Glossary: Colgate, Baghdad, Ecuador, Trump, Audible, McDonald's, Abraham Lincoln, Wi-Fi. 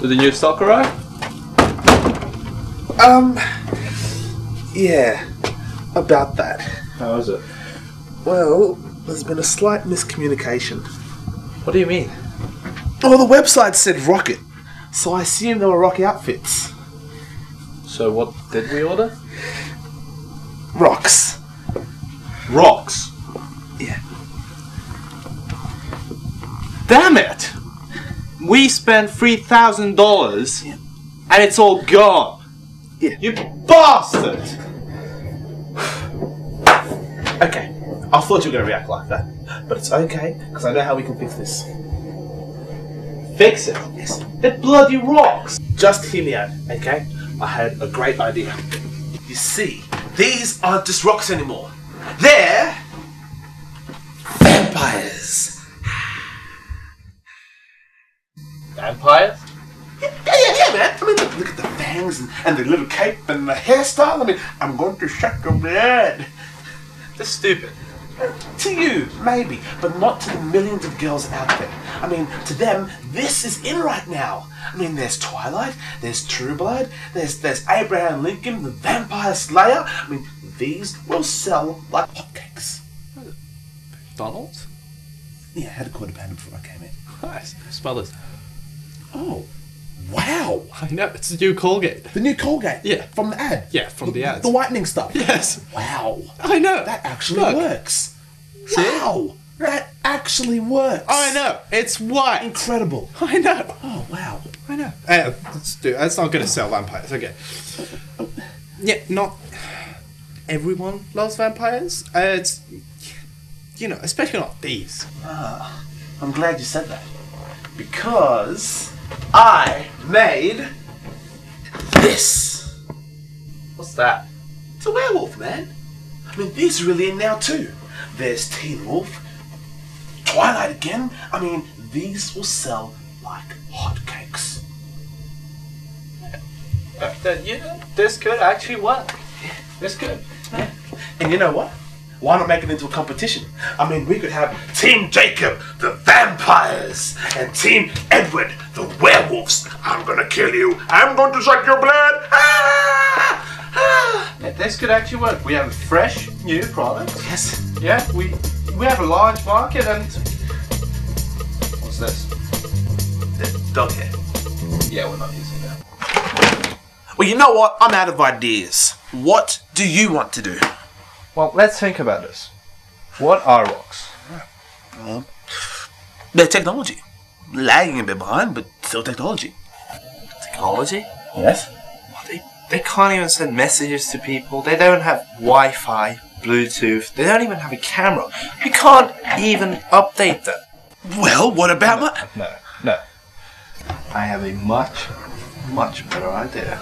Did the new stock arrive? Yeah, about that. How is it? Well, there's been a slight miscommunication. What do you mean? Well, the website said Rocket, so I assumed they were Rocket outfits. So what did we order? Rocks. Rocks? Yeah. Damn it! We spent $3,000 and it's all gone. Yeah. You bastard! Okay, I thought you were going to react like that, but it's okay because I know how we can fix this. Fix it? Yes. That bloody rocks! Just hear me out, okay? I had a great idea. You see, these aren't just rocks anymore. They're vampires. Vampires? Yeah, man. I mean, look at the fangs and the little cape and the hairstyle. I mean, I'm going to suck your blood. That's stupid. To you, maybe, but not to the millions of girls out there. I mean, to them, this is in right now. I mean, there's Twilight, there's True Blood, there's Abraham Lincoln, the Vampire Slayer. I mean, these will sell like hotcakes. McDonald's? Yeah, I had a £quarter pounder before I came in. Nice. Smell this. Oh, wow. I know, it's the new Colgate. The new Colgate? Yeah. From the ad? Yeah, from the ads. The whitening stuff? Yes. Wow. I know. That actually works. See? Wow. That actually works. I know. It's white. Incredible. I know. Oh, wow. I know. That's not going to sell vampires. Okay. Yeah, not everyone loves vampires. It's, you know, especially not these. Ah, I'm glad you said that. Because I made this. What's that? It's a werewolf, man. I mean, these are really in now too. There's Teen Wolf, Twilight again. I mean, these will sell like hotcakes. Yeah, this could actually work. Yeah, this could. Yeah. And you know what? Why not make it into a competition? I mean, we could have Team Jacob, the vampires, and Team Edward, the werewolves. I'm gonna kill you. I'm going to suck your blood. Ah! Ah! Yeah, this could actually work. We have a fresh, new product. Yes. Yeah, we have a large market and... What's this? The dog hair. Yeah, we're not using that. Well, you know what? I'm out of ideas. What do you want to do? Well, let's think about this. What are rocks? They're technology. Lagging a bit behind, but still technology. Technology? Yes. Well, they can't even send messages to people. They don't have Wi-Fi, Bluetooth. They don't even have a camera. You can't even update them. Well, what about my... No. I have a much, much better idea.